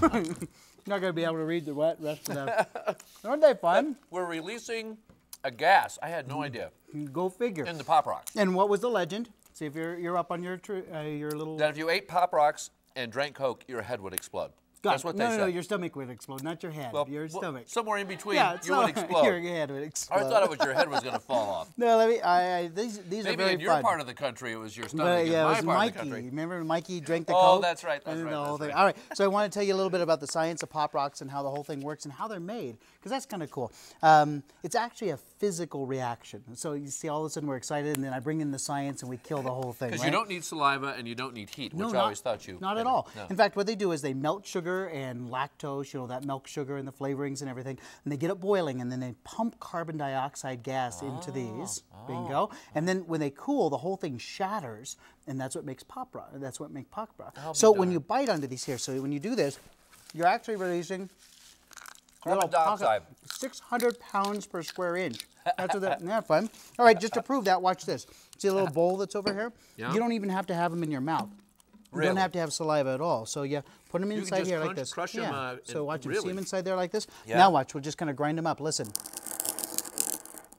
Not going to be able to read the rest of that. Aren't they fun? But we're releasing a gas. I had no idea. Go figure. In the Pop Rocks. And what was the legend? See if you're up on your little... That if you ate Pop Rocks and drank Coke, your head would explode. That's what they said. No, your stomach would explode, not your head. Well, your stomach. Somewhere in between, yeah, you would explode. Your head would explode. I thought it was your head was going to fall off. No, let me. These are very fun. Maybe in your part of the country, it was your stomach. Yeah, in my part of the country. Remember, Mikey drank the Coke. Oh, that's right. That's right. The whole thing. All right. So I want to tell you a little bit about the science of Pop Rocks and how the whole thing works and how they're made, because that's kind of cool. It's actually a physical reaction. So you see, all of a sudden we're excited, and then I bring in the science, and we kill the whole thing. Because you don't need saliva and you don't need heat, which I always thought you. Not at all. In fact, what they do is they melt sugar and lactose, you know, that milk sugar and the flavorings and everything, and they get it boiling, and then they pump carbon dioxide gas into these, bingo, and then when they cool, the whole thing shatters, and that's what makes Pop Rocks. That's what makes Pop Rocks. So when you bite onto these here, so when you do this, you're actually releasing carbon dioxide. 600 pounds per square inch. That's what that, yeah, fun. All right, just to prove that, watch this. See a little bowl that's over here? Yeah. You don't even have to have them in your mouth. Really? You don't have to have saliva at all. So yeah, put them inside here like this. Crush them, so watch them. See them inside there like this. Yeah. Now watch. We're just gonna grind them up. Listen.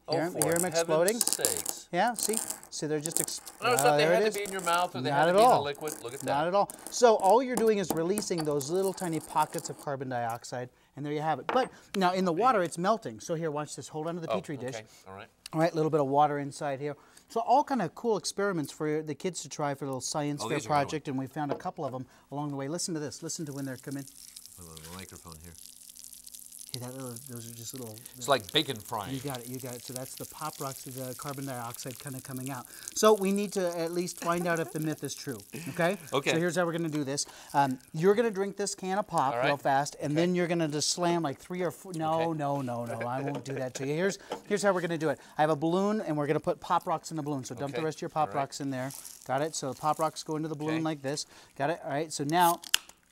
Oh, hear them exploding. Sakes. Yeah. See. See, they're just exploding. No, they had to be in your mouth, or they had to be in the liquid. Look at that. Not at all. So all you're doing is releasing those little tiny pockets of carbon dioxide, and there you have it. But now in the water, it's melting. So here, watch this. Hold onto the petri dish. All right. All right. A little bit of water inside here. So all kind of cool experiments for the kids to try for a little science fair project, and we found a couple of them along the way. Listen to this. Listen to when they're coming. Hold on the microphone here. Hey, those are just little... It's like bacon frying. You got it. You got it. So that's the Pop Rocks, the carbon dioxide kind of coming out. So we need to at least find out if the myth is true, okay? Okay. So here's how we're going to do this. You're going to drink this can of pop real fast, and then you're going to just slam like 3 or 4... No, I won't do that to you. Here's how we're going to do it. I have a balloon, and we're going to put Pop Rocks in the balloon. So dump the rest of your Pop Rocks in there. Got it? So Pop Rocks go into the balloon like this. Got it? All right. So now...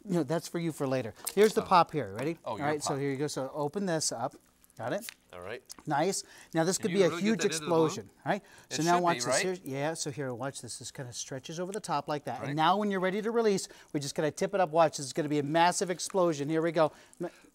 No, that's for you for later. Here's the pop here. Ready? Oh, all right, so here you go. So open this up. Got it? All right. Nice. Now this could be a huge explosion. All right? So now watch this. Here, yeah, so here, watch this. This kind of stretches over the top like that. And now when you're ready to release, we're just going to tip it up. Watch. This is going to be a massive explosion. Here we go.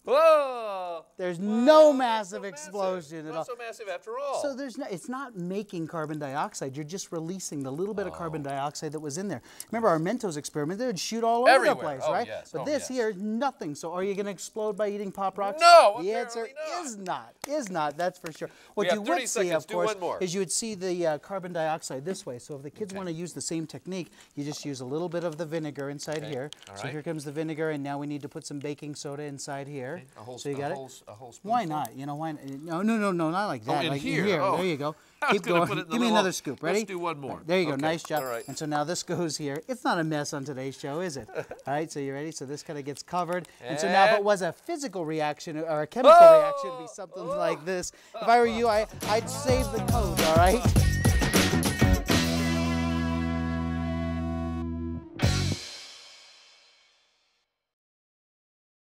Whoa! There's no massive explosion at all. Not so massive after all. So there's no, it's not making carbon dioxide. You're just releasing the little bit of carbon dioxide that was in there. Remember our Mentos experiment? They would shoot all over the place, right? Yes. But this here is nothing. So are you going to explode by eating Pop Rocks? No. The answer is not. Is not. That's for sure. What you would see, of course, is you would see the carbon dioxide this way. So if the kids want to use the same technique, you just use a little bit of the vinegar inside here. So here comes the vinegar, and now we need to put some baking soda inside here. A whole, so you got a whole spoon. Why not? You know, why? No, not like that. Like here. There you go. Keep going. Give me another scoop. Ready? Let's do one more. There you go. Nice job. All right. And so now this goes here. It's not a mess on today's show, is it? All right. So you ready? So this kind of gets covered. And so now if it was a physical reaction or a chemical reaction, it'd be something like this. If I were you, I'd save the code. All right.